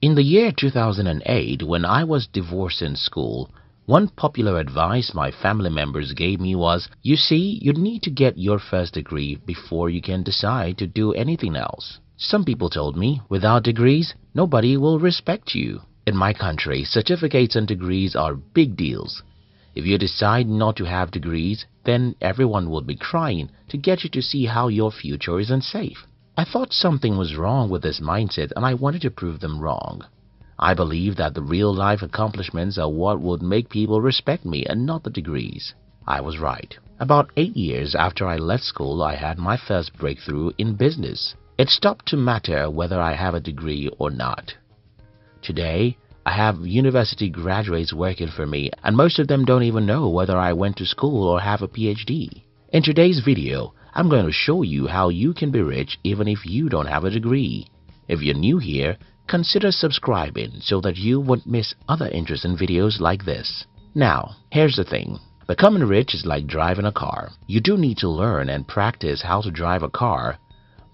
In the year 2008, when I was divorced in school, one popular advice my family members gave me was, you see, you need to get your first degree before you can decide to do anything else. Some people told me, without degrees, nobody will respect you. In my country, certificates and degrees are big deals. If you decide not to have degrees, then everyone will be crying to get you to see how your future isn't safe. I thought something was wrong with this mindset and I wanted to prove them wrong. I believe that the real-life accomplishments are what would make people respect me and not the degrees. I was right. About 8 years after I left school, I had my first breakthrough in business. It stopped to matter whether I have a degree or not. Today, I have university graduates working for me and most of them don't even know whether I went to school or have a PhD. In today's video, I'm going to show you how you can be rich even if you don't have a degree. If you're new here, consider subscribing so that you won't miss other interesting videos like this. Now, here's the thing. Becoming rich is like driving a car. You do need to learn and practice how to drive a car,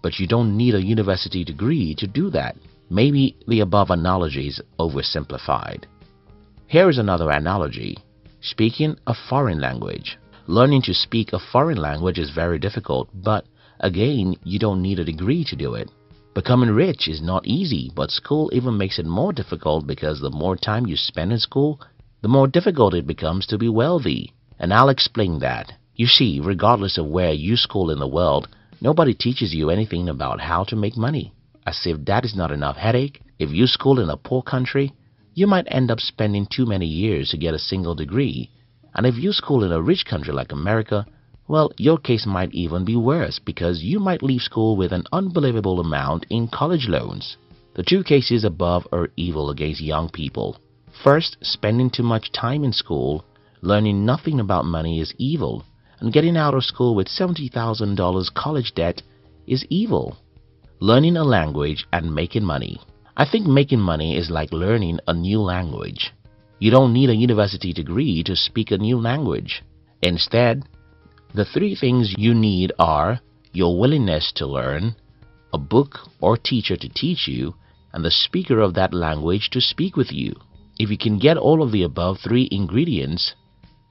but you don't need a university degree to do that. Maybe the above analogy is oversimplified. Here is another analogy. Speaking a foreign language. Learning to speak a foreign language is very difficult, but again, you don't need a degree to do it. Becoming rich is not easy, but school even makes it more difficult because the more time you spend in school, the more difficult it becomes to be wealthy. And I'll explain that. You see, regardless of where you school in the world, nobody teaches you anything about how to make money. As if that is not enough headache, if you school in a poor country, you might end up spending too many years to get a single degree. And if you school in a rich country like America, well, your case might even be worse because you might leave school with an unbelievable amount in college loans. The two cases above are evil against young people. First, spending too much time in school, learning nothing about money is evil, and getting out of school with $70,000 college debt is evil. Learning a language and making money. I think making money is like learning a new language. You don't need a university degree to speak a new language. Instead, the three things you need are your willingness to learn, a book or teacher to teach you, and the speaker of that language to speak with you. If you can get all of the above three ingredients,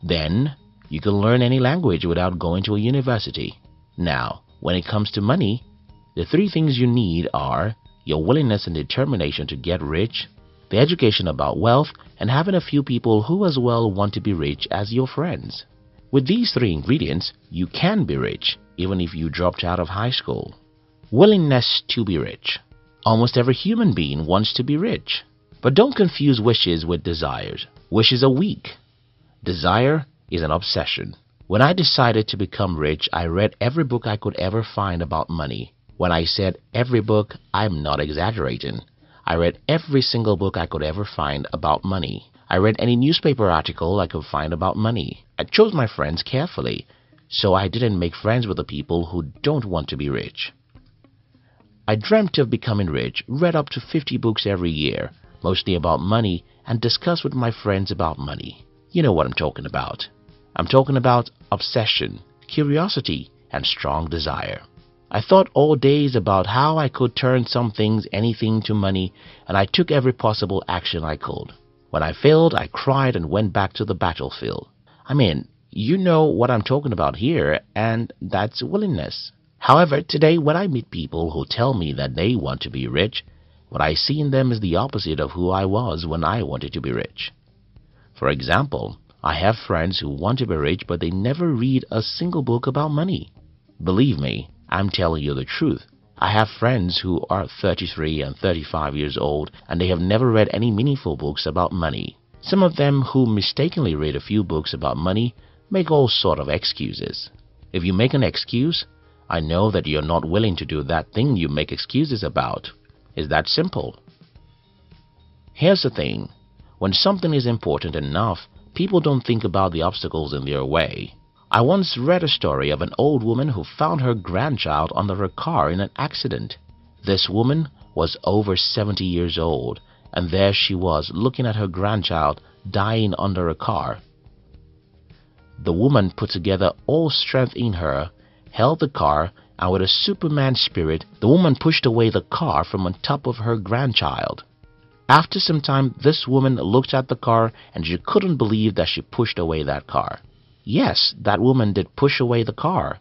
then you can learn any language without going to a university. Now, when it comes to money, the three things you need are your willingness and determination to get rich, the education about wealth, and having a few people who as well want to be rich as your friends. With these three ingredients, you can be rich even if you dropped out of high school. Willingness to be rich. Almost every human being wants to be rich. But don't confuse wishes with desires. Wishes are weak. Desire is an obsession. When I decided to become rich, I read every book I could ever find about money. When I said every book, I'm not exaggerating. I read every single book I could ever find about money. I read any newspaper article I could find about money. I chose my friends carefully, so I didn't make friends with the people who don't want to be rich. I dreamt of becoming rich, read up to 50 books every year, mostly about money, and discussed with my friends about money. You know what I'm talking about. I'm talking about obsession, curiosity, and strong desire. I thought all days about how I could turn some things, anything to money, and I took every possible action I could. When I failed, I cried and went back to the battlefield. I mean, you know what I'm talking about here, and that's willingness. However, today when I meet people who tell me that they want to be rich, what I see in them is the opposite of who I was when I wanted to be rich. For example, I have friends who want to be rich but they never read a single book about money. Believe me, I'm telling you the truth. I have friends who are 33 and 35 years old and they have never read any meaningful books about money. Some of them who mistakenly read a few books about money make all sort of excuses. If you make an excuse, I know that you're not willing to do that thing you make excuses about. It's that simple. Here's the thing. When something is important enough, people don't think about the obstacles in their way. I once read a story of an old woman who found her grandchild under her car in an accident. This woman was over 70 years old, and there she was looking at her grandchild dying under a car. The woman put together all strength in her, held the car, and with a Superman spirit, the woman pushed away the car from on top of her grandchild. After some time, this woman looked at the car and she couldn't believe that she pushed away that car. Yes, that woman did push away the car.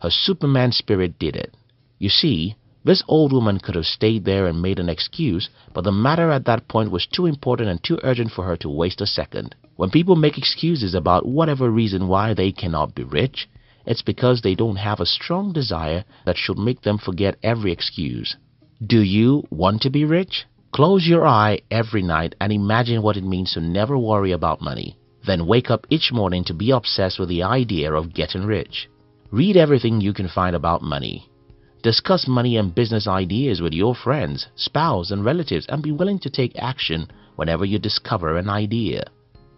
Her Superman spirit did it. You see, this old woman could have stayed there and made an excuse, but the matter at that point was too important and too urgent for her to waste a second. When people make excuses about whatever reason why they cannot be rich, it's because they don't have a strong desire that should make them forget every excuse. Do you want to be rich? Close your eye every night and imagine what it means to never worry about money. Then wake up each morning to be obsessed with the idea of getting rich. Read everything you can find about money. Discuss money and business ideas with your friends, spouse, and relatives, and be willing to take action whenever you discover an idea.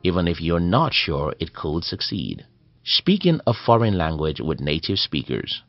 Even if you're not sure it could succeed. Speaking a foreign language with native speakers.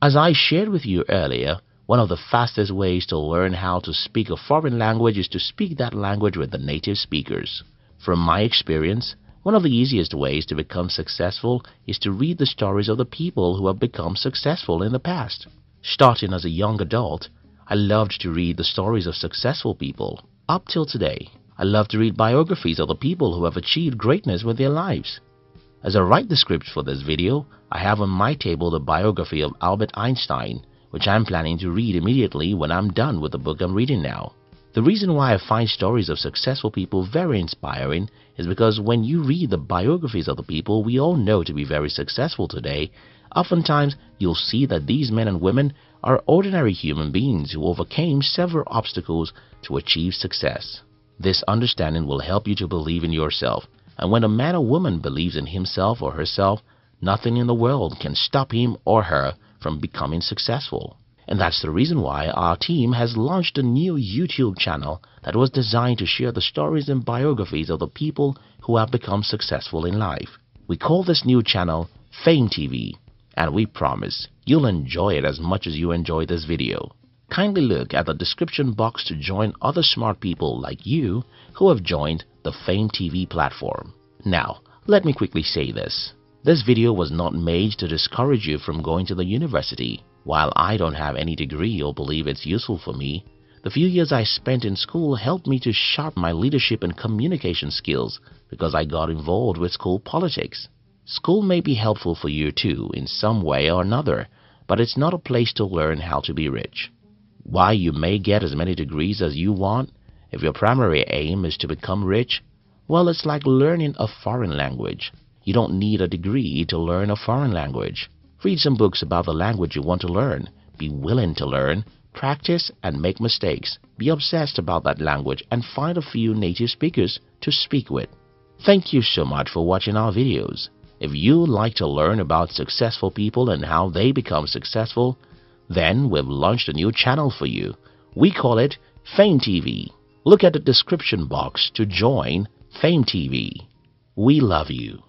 As I shared with you earlier, one of the fastest ways to learn how to speak a foreign language is to speak that language with the native speakers. From my experience, one of the easiest ways to become successful is to read the stories of the people who have become successful in the past. Starting as a young adult, I loved to read the stories of successful people. Up till today, I love to read biographies of the people who have achieved greatness with their lives. As I write the script for this video, I have on my table the biography of Albert Einstein, which I'm planning to read immediately when I'm done with the book I'm reading now. The reason why I find stories of successful people very inspiring is because when you read the biographies of the people we all know to be very successful today, oftentimes you'll see that these men and women are ordinary human beings who overcame several obstacles to achieve success. This understanding will help you to believe in yourself, and when a man or woman believes in himself or herself, nothing in the world can stop him or her from becoming successful. And that's the reason why our team has launched a new YouTube channel that was designed to share the stories and biographies of the people who have become successful in life. We call this new channel Fame TV, and we promise you'll enjoy it as much as you enjoy this video. Kindly look at the description box to join other smart people like you who have joined the Fame TV platform. Now, let me quickly say this. This video was not made to discourage you from going to the university. While I don't have any degree or believe it's useful for me, the few years I spent in school helped me to sharpen my leadership and communication skills because I got involved with school politics. School may be helpful for you too in some way or another, but it's not a place to learn how to be rich. While you may get as many degrees as you want, if your primary aim is to become rich, well, it's like learning a foreign language. You don't need a degree to learn a foreign language. Read some books about the language you want to learn. Be willing to learn, practice and make mistakes. Be obsessed about that language and find a few native speakers to speak with. Thank you so much for watching our videos. If you'd like to learn about successful people and how they become successful, then we've launched a new channel for you. We call it Fame TV. Look at the description box to join Fame TV. We love you.